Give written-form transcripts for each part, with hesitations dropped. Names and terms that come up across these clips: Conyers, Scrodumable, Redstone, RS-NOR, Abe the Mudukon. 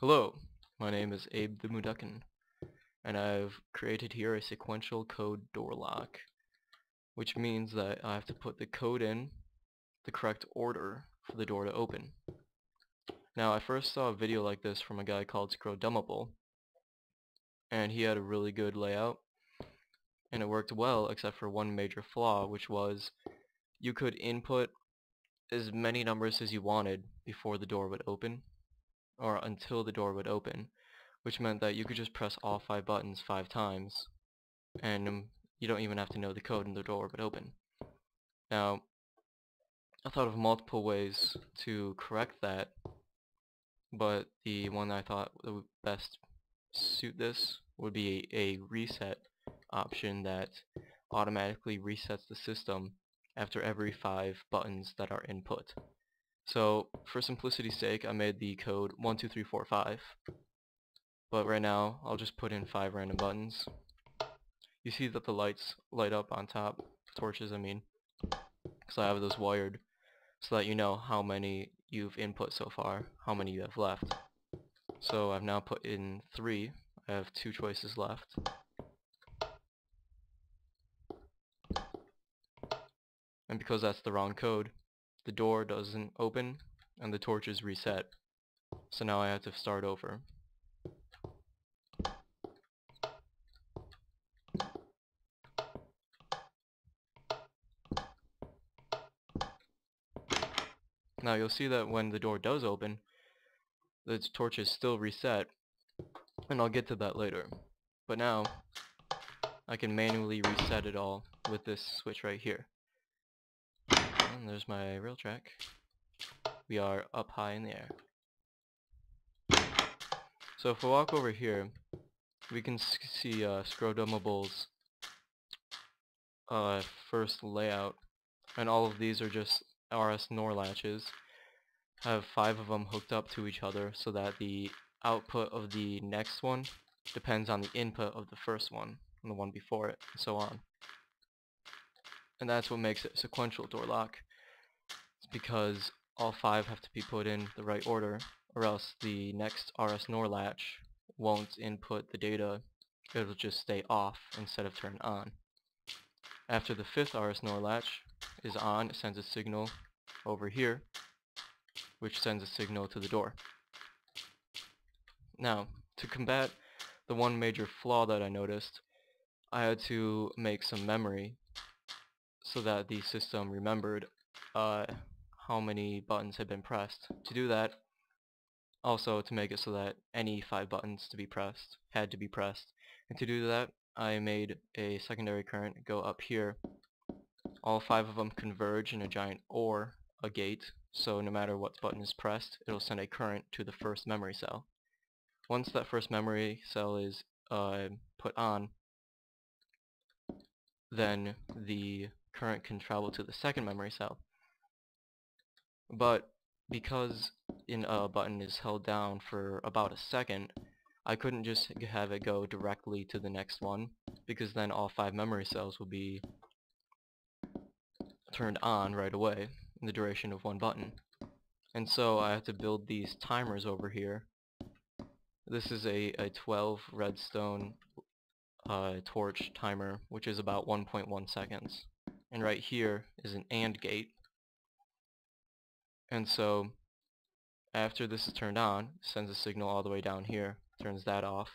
Hello, my name is Abe the Mudukon, and I've created here a sequential code door lock, which means that I have to put the code in the correct order for the door to open. Now, I first saw a video like this from a guy called Scrodumable, and he had a really good layout, and it worked well except for one major flaw, which was you could input as many numbers as you wanted before the door would open, or until the door would open, which meant that you could just press all 5 buttons 5 times and you don't even have to know the code and the door would open. Now, I thought of multiple ways to correct that, but the one I thought would best suit this would be a reset option that automatically resets the system after every 5 buttons that are input. So, for simplicity's sake, I made the code 1, 2, 3, 4, 5. But right now, I'll just put in 5 random buttons. You see that the lights light up on top, torches I mean, because I have those wired, so that you know how many you've input so far, how many you have left. So I've now put in 3, I have 2 choices left. And because that's the wrong code, the door doesn't open and the torch is reset. So now I have to start over. Now you'll see that when the door does open, the torch is still reset, and I'll get to that later. But now I can manually reset it all with this switch right here. And there's my rail track. We are up high in the air. So if we walk over here, we can see Scrodumable's first layout, and all of these are just RS-NOR latches. I have 5 of them hooked up to each other so that the output of the next one depends on the input of the first one and the one before it, and so on. And that's what makes it sequential door lock. It's because all 5 have to be put in the right order, or else the next RS-NOR latch won't input the data, it'll just stay off instead of turned on. After the 5th RS-NOR latch is on, it sends a signal over here, which sends a signal to the door. Now, to combat the one major flaw that I noticed, I had to make some memory so that the system remembered how many buttons had been pressed. To do that, also to make it so that any 5 buttons to be pressed had to be pressed, and to do that I made a secondary current go up here. All 5 of them converge in a giant OR, a gate, so no matter what button is pressed, it'll send a current to the first memory cell. Once that first memory cell is put on, then the current can travel to the second memory cell. But because a button is held down for about a second, I couldn't just have it go directly to the next one, because then all 5 memory cells would be turned on right away in the duration of one button. And so I have to build these timers over here. This is a 12 redstone torch timer, which is about 1.1 seconds. And right here is an AND gate. And so after this is turned on, it sends a signal all the way down here, turns that off.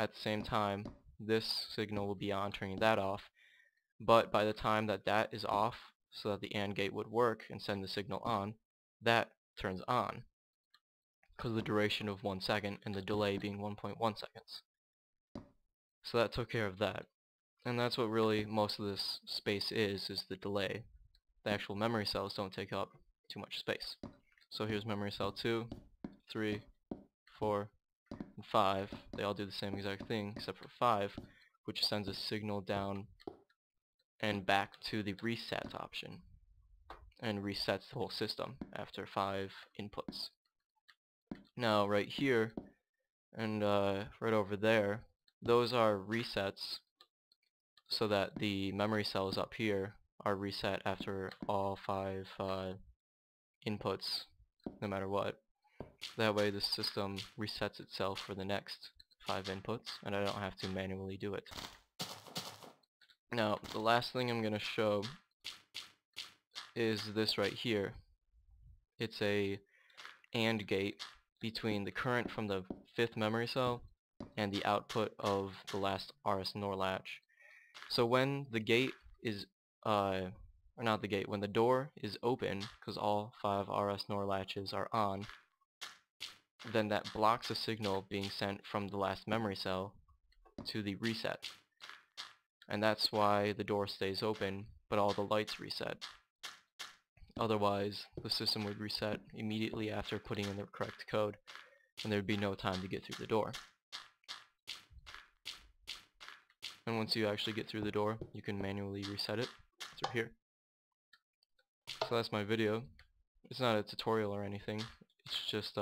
At the same time, this signal will be on, turning that off. But by the time that that is off, so that the AND gate would work and send the signal on, that turns on, because of the duration of 1 second and the delay being 1.1 seconds. So that took care of that. And that's what really most of this space is the delay. The actual memory cells don't take up too much space. So here's memory cell 2, 3, 4, and 5. They all do the same exact thing except for 5, which sends a signal down and back to the reset option, and resets the whole system after 5 inputs. Now right here and right over there, those are resets, so that the memory cells up here are reset after all 5 inputs, no matter what. That way the system resets itself for the next 5 inputs, and I don't have to manually do it. Now, the last thing I'm going to show is this right here. It's a AND gate between the current from the 5th memory cell and the output of the last RS-NOR latch. So when the gate is, when the door is open, because all 5 RS-NOR latches are on, then that blocks a signal being sent from the last memory cell to the reset. And that's why the door stays open, but all the lights reset. Otherwise, the system would reset immediately after putting in the correct code, and there would be no time to get through the door. And once you actually get through the door, you can manually reset it through here. So that's my video. It's not a tutorial or anything. It's just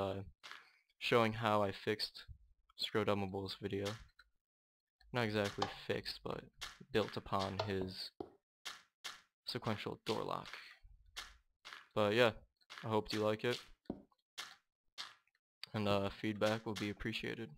showing how I fixed Scrodumable's video. Not exactly fixed, but built upon his sequential door lock. But yeah, I hope you like it, and feedback will be appreciated.